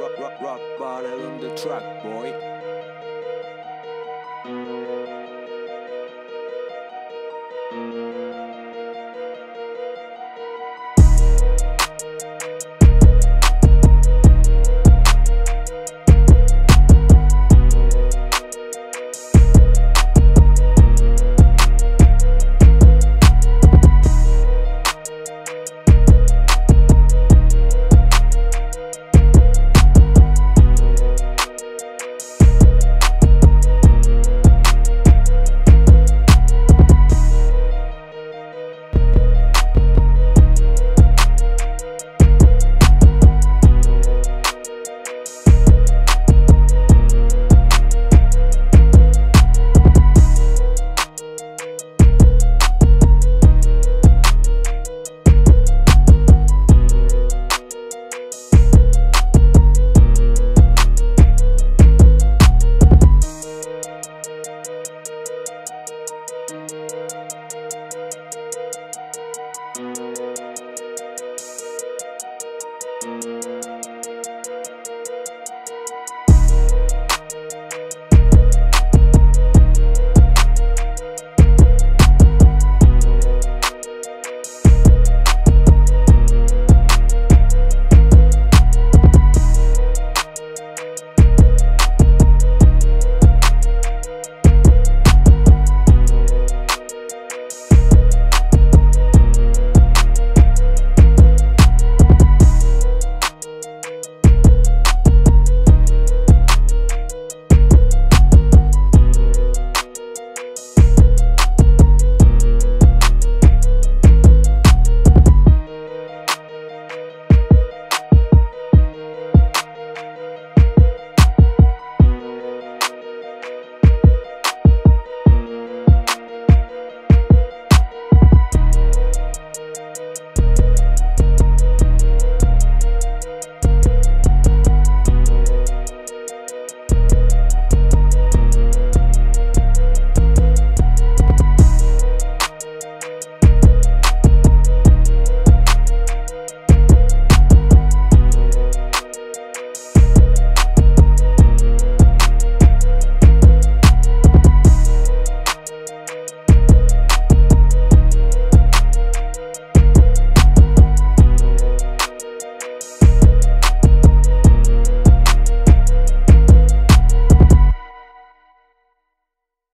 Rock battle on the track, boy.